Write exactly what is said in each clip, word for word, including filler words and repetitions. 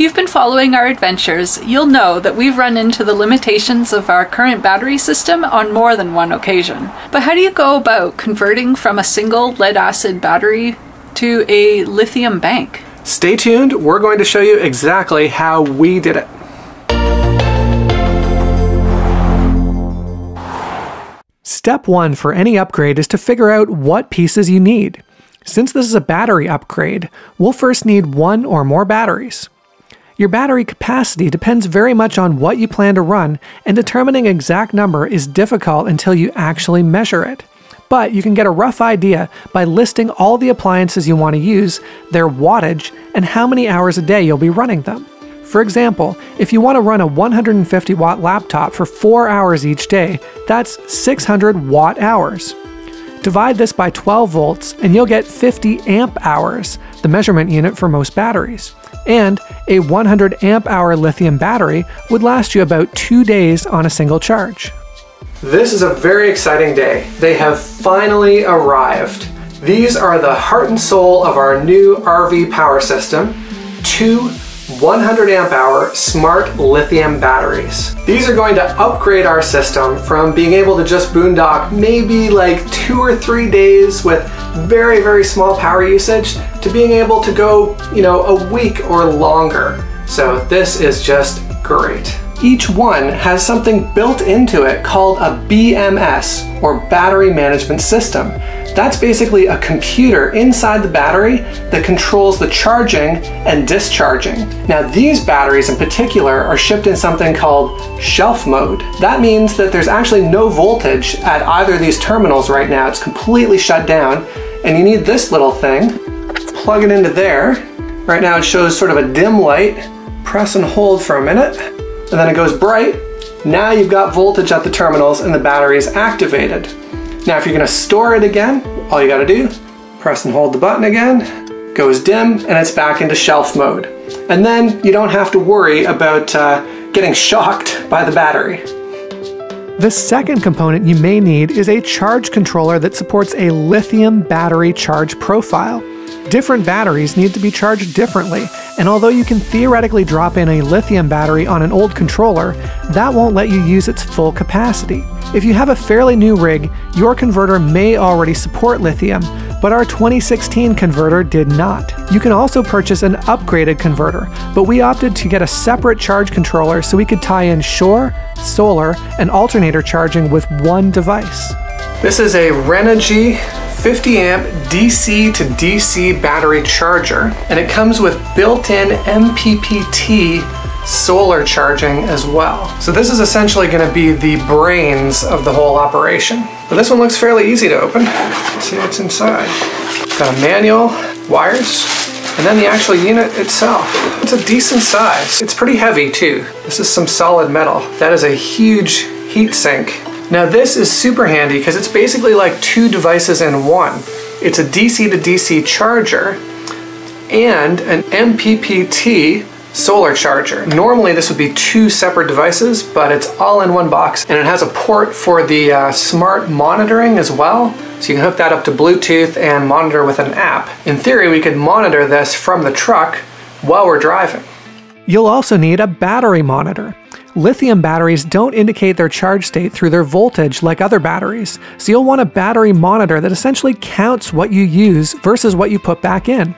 If you've been following our adventures, you'll know that we've run into the limitations of our current battery system on more than one occasion. But how do you go about converting from a single lead-acid battery to a lithium bank? Stay tuned, we're going to show you exactly how we did it. Step one for any upgrade is to figure out what pieces you need. Since this is a battery upgrade, we'll first need one or more batteries. Your battery capacity depends very much on what you plan to run, and determining an exact number is difficult until you actually measure it. But you can get a rough idea by listing all the appliances you want to use, their wattage, and how many hours a day you'll be running them. For example, if you want to run a one hundred fifty watt laptop for four hours each day, that's six hundred watt hours. Divide this by twelve volts and you'll get fifty amp hours, the measurement unit for most batteries. And a one hundred amp hour lithium battery would last you about two days on a single charge. This is a very exciting day. They have finally arrived. These are the heart and soul of our new R V power system, two one hundred amp hour smart lithium batteries. These are going to upgrade our system from being able to just boondock maybe like two or three days with very, very small power usage to being able to go, you know, a week or longer. So this is just great. Each one has something built into it called a B M S, or battery management system. That's basically a computer inside the battery that controls the charging and discharging. Now these batteries in particular are shipped in something called shelf mode. That means that there's actually no voltage at either of these terminals right now. It's completely shut down, and you need this little thing. Plug it into there. Right now it shows sort of a dim light. Press and hold for a minute, and then it goes bright. Now you've got voltage at the terminals and the battery is activated. Now if you're going to store it again, all you got to do, press and hold the button again, goes dim, and it's back into shelf mode. And then you don't have to worry about uh, getting shocked by the battery. The second component you may need is a charge controller that supports a lithium battery charge profile. Different batteries need to be charged differently, and although you can theoretically drop in a lithium battery on an old controller, that won't let you use its full capacity. If you have a fairly new rig, your converter may already support lithium, but our twenty sixteen converter did not. You can also purchase an upgraded converter, but we opted to get a separate charge controller so we could tie in shore, solar, and alternator charging with one device. This is a Renogy fifty amp D C to D C battery charger, and it comes with built-in M P P T solar charging as well. So this is essentially going to be the brains of the whole operation. But this one looks fairly easy to open. Let's see what's inside. Got a manual, wires, and then the actual unit itself. It's a decent size. It's pretty heavy too. This is some solid metal. That is a huge heat sink. Now this is super handy because it's basically like two devices in one. It's a D C to D C charger and an M P P T solar charger. Normally this would be two separate devices, but it's all in one box, and it has a port for the uh, smart monitoring as well. So you can hook that up to Bluetooth and monitor with an app. In theory, we could monitor this from the truck while we're driving. You'll also need a battery monitor. Lithium batteries don't indicate their charge state through their voltage like other batteries, so you'll want a battery monitor that essentially counts what you use versus what you put back in.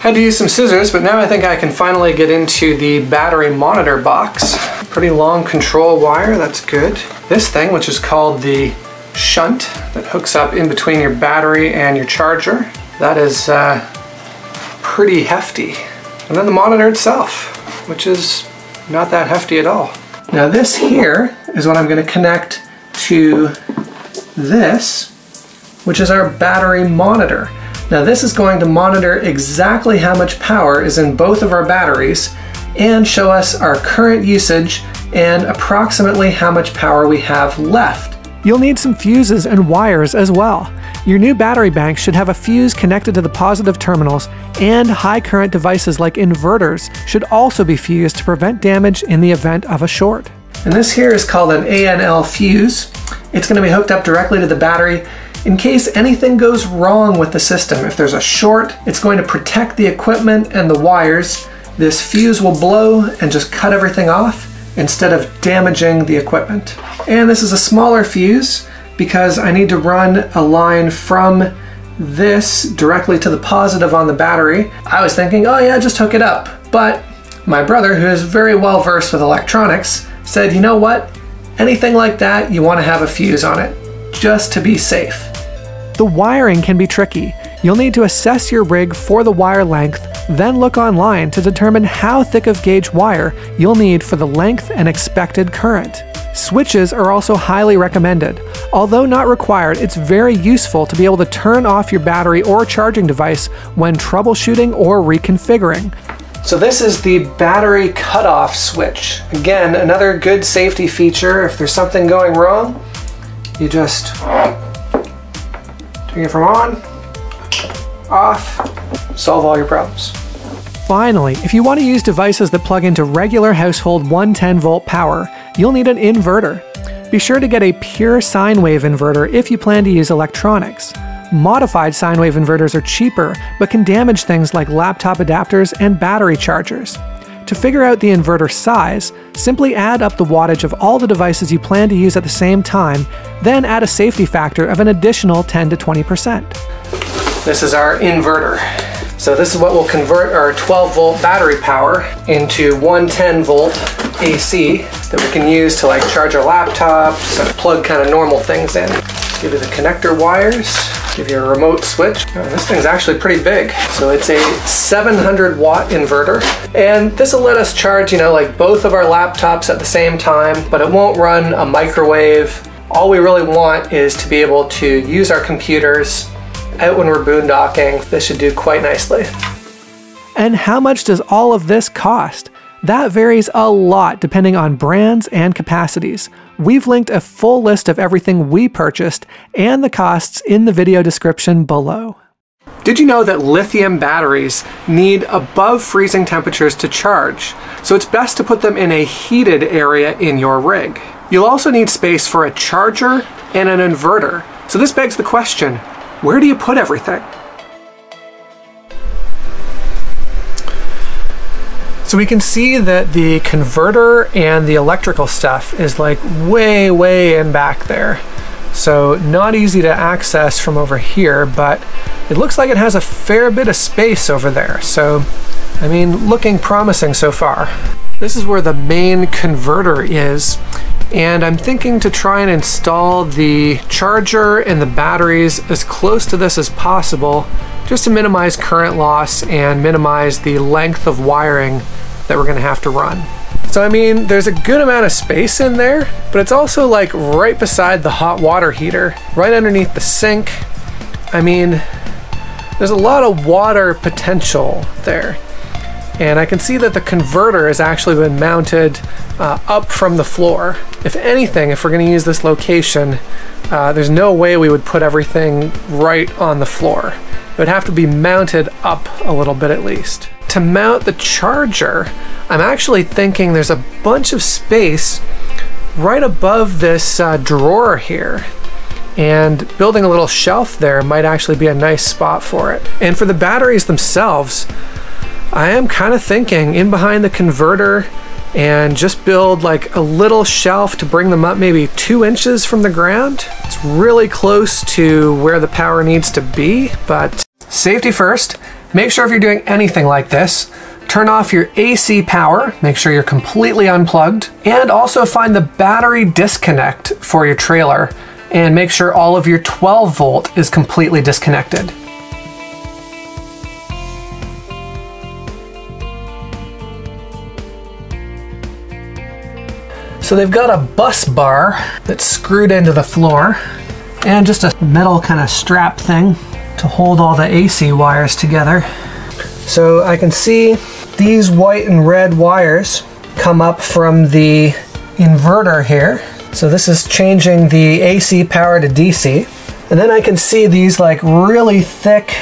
Had to use some scissors, but now I think I can finally get into the battery monitor box. Pretty long control wire, that's good. This thing, which is called the shunt, that hooks up in between your battery and your charger, that is uh, pretty hefty. And then the monitor itself, which is not that hefty at all. Now this here is what I'm going to connect to this, which is our battery monitor. Now this is going to monitor exactly how much power is in both of our batteries and show us our current usage and approximately how much power we have left. You'll need some fuses and wires as well. Your new battery bank should have a fuse connected to the positive terminals, and high current devices like inverters should also be fused to prevent damage in the event of a short. And this here is called an A N L fuse. It's going to be hooked up directly to the battery in case anything goes wrong with the system. If there's a short, it's going to protect the equipment and the wires. this fuse will blow and just cut everything off instead of damaging the equipment. And this is a smaller fuse because I need to run a line from this directly to the positive on the battery. I was thinking, oh yeah, just hook it up. But my brother, who is very well versed with electronics, said, you know what? Anything like that, you want to have a fuse on it, just to be safe. The wiring can be tricky. You'll need to assess your rig for the wire length, then look online to determine how thick of gauge wire you'll need for the length and expected current. Switches are also highly recommended. Although not required, it's very useful to be able to turn off your battery or charging device when troubleshooting or reconfiguring. So this is the battery cutoff switch. Again, another good safety feature. If there's something going wrong, you just turn it from on, off, solve all your problems. Finally, if you want to use devices that plug into regular household one ten volt power, you'll need an inverter. Be sure to get a pure sine wave inverter if you plan to use electronics. Modified sine wave inverters are cheaper, but can damage things like laptop adapters and battery chargers. To figure out the inverter size, simply add up the wattage of all the devices you plan to use at the same time, then add a safety factor of an additional ten to twenty percent. This is our inverter. So this is what will convert our twelve volt battery power into one ten volt A C that we can use to like charge our laptops and plug kind of normal things in. Give you the connector wires, give you a remote switch. Oh, this thing's actually pretty big. So it's a seven hundred watt inverter. And this will let us charge, you know, like both of our laptops at the same time, but it won't run a microwave. All we really want is to be able to use our computers out when we're boondocking. This should do quite nicely. And how much does all of this cost? That varies a lot depending on brands and capacities. We've linked a full list of everything we purchased and the costs in the video description below. Did you know that lithium batteries need above freezing temperatures to charge? So it's best to put them in a heated area in your rig. You'll also need space for a charger and an inverter. So this begs the question, where do you put everything? So we can see that the converter and the electrical stuff is like way, way in back there. So not easy to access from over here, but it looks like it has a fair bit of space over there. So, I mean, looking promising so far. This is where the main converter is. And I'm thinking to try and install the charger and the batteries as close to this as possible, just to minimize current loss and minimize the length of wiring that we're gonna have to run. So I mean, there's a good amount of space in there, but it's also like right beside the hot water heater, right underneath the sink. I mean, there's a lot of water potential there. And I can see that the converter has actually been mounted uh, up from the floor. If anything, if we're gonna use this location, uh, there's no way we would put everything right on the floor. It would have to be mounted up a little bit at least. To mount the charger, I'm actually thinking there's a bunch of space right above this uh, drawer here. And building a little shelf there might actually be a nice spot for it. And for the batteries themselves, I am kind of thinking in behind the converter and just build like a little shelf to bring them up maybe two inches from the ground. It's really close to where the power needs to be, but safety first. Make sure if you're doing anything like this, turn off your A C power, make sure you're completely unplugged, and also find the battery disconnect for your trailer and make sure all of your twelve volt is completely disconnected. So they've got a bus bar that's screwed into the floor and just a metal kind of strap thing to hold all the A C wires together. So I can see these white and red wires come up from the inverter here. So this is changing the A C power to D C. And then I can see these like really thick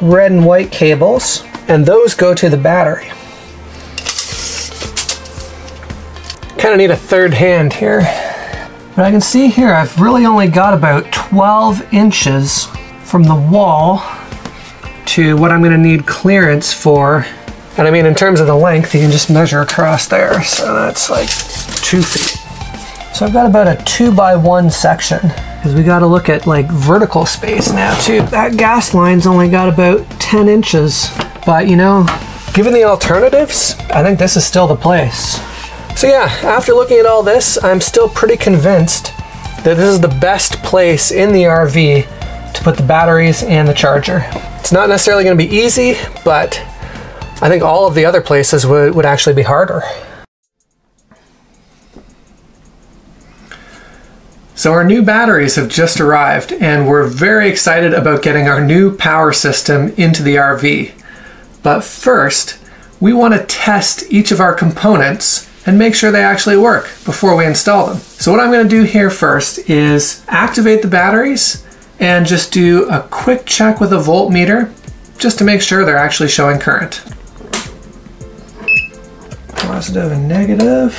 red and white cables, and those go to the battery. Kind of need a third hand here. But I can see here I've really only got about twelve inches from the wall to what I'm going to need clearance for And I mean, in terms of the length, you can just measure across there. So that's like two feet. So I've got about a two by one section, because we got to look at like vertical space now too. That gas line's only got about ten inches, but you know, given the alternatives, I think this is still the place. So yeah, after looking at all this, I'm still pretty convinced that this is the best place in the R V to put the batteries and the charger. It's not necessarily going to be easy, but I think all of the other places would, would actually be harder. So our new batteries have just arrived, and we're very excited about getting our new power system into the R V. But first, we want to test each of our components and make sure they actually work before we install them. So what I'm going to do here first is activate the batteries and just do a quick check with a voltmeter just to make sure they're actually showing current. Positive and negative.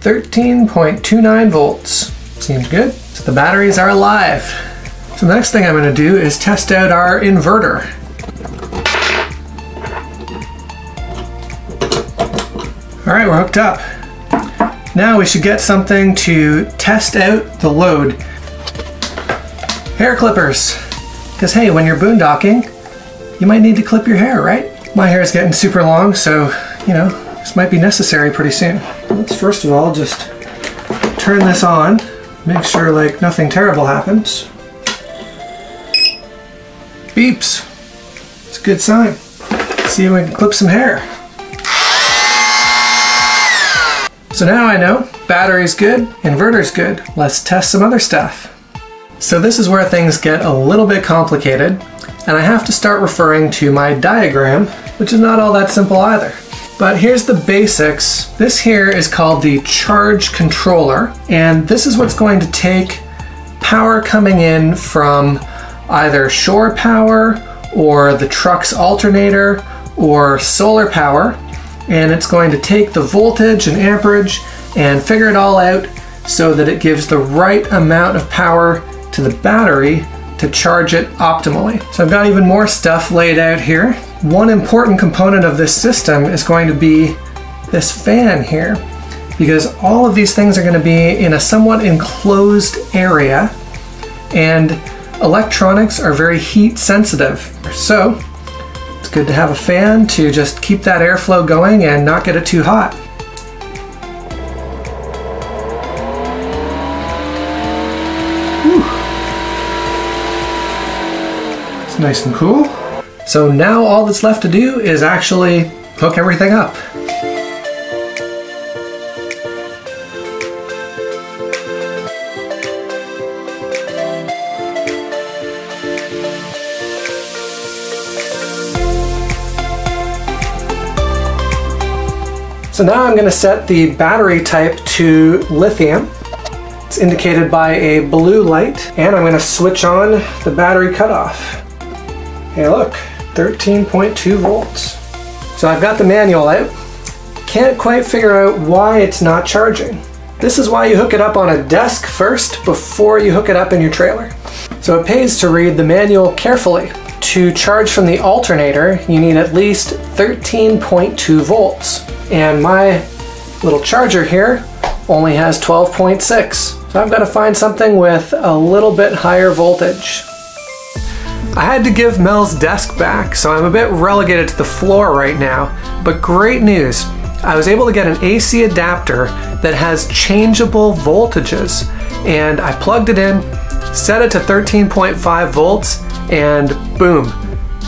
thirteen point two nine volts. Seems good. So the batteries are alive. So the next thing I'm going to do is test out our inverter. All right, we're hooked up. Now we should get something to test out the load. Hair clippers. Because hey, when you're boondocking, you might need to clip your hair, right? My hair is getting super long, so, you know, this might be necessary pretty soon. Let's first of all just turn this on, make sure like nothing terrible happens. Beeps. It's a good sign. Let's see if we can clip some hair. So now I know, battery's good, inverter's good. Let's test some other stuff. So this is where things get a little bit complicated, and I have to start referring to my diagram, which is not all that simple either. But here's the basics. This here is called the charge controller, and this is what's going to take power coming in from either shore power or the truck's alternator or solar power, and it's going to take the voltage and amperage and figure it all out so that it gives the right amount of power to the battery to charge it optimally. So I've got even more stuff laid out here. One important component of this system is going to be this fan here, because all of these things are going to be in a somewhat enclosed area, and electronics are very heat sensitive. So it's good to have a fan to just keep that airflow going and not get it too hot. Whew. It's nice and cool. So now all that's left to do is actually hook everything up. So now I'm going to set the battery type to lithium. It's indicated by a blue light, and I'm going to switch on the battery cutoff. Hey look, thirteen point two volts. So I've got the manual out. Can't quite figure out why it's not charging. This is why you hook it up on a desk first before you hook it up in your trailer. So it pays to read the manual carefully. To charge from the alternator, you need at least thirteen point two volts. And my little charger here only has twelve point six. So I've got to find something with a little bit higher voltage. I had to give Mel's desk back, so I'm a bit relegated to the floor right now, but great news. I was able to get an A C adapter that has changeable voltages, and I plugged it in, set it to thirteen point five volts, and boom,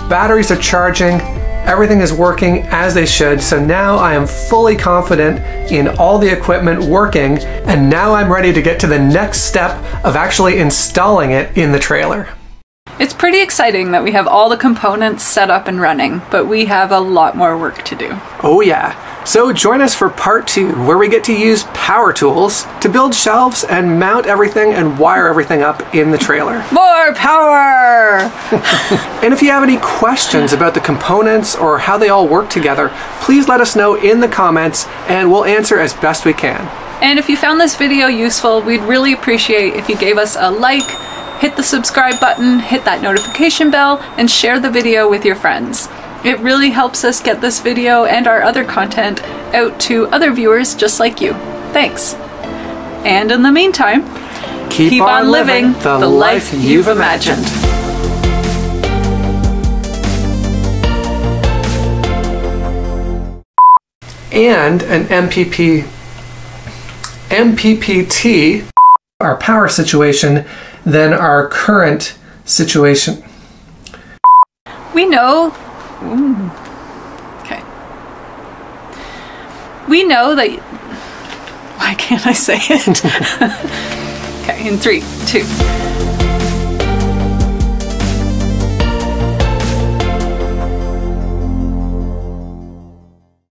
batteries are charging. Everything is working as they should, so now I am fully confident in all the equipment working, and now I'm ready to get to the next step of actually installing it in the trailer. It's pretty exciting that we have all the components set up and running, but we have a lot more work to do. Oh yeah. So join us for part two, where we get to use power tools to build shelves and mount everything and wire everything up in the trailer. More power! And if you have any questions about the components or how they all work together, please let us know in the comments and we'll answer as best we can. And if you found this video useful, we'd really appreciate if you gave us a like, hit the subscribe button, hit that notification bell, and share the video with your friends. It really helps us get this video and our other content out to other viewers just like you. Thanks. And in the meantime, keep, keep on, on living, living the, the life you've imagined. imagined. And an M P P T, our power situation, than our current situation. We know, ooh, okay. We know that, why can't I say it? Okay, in three, two.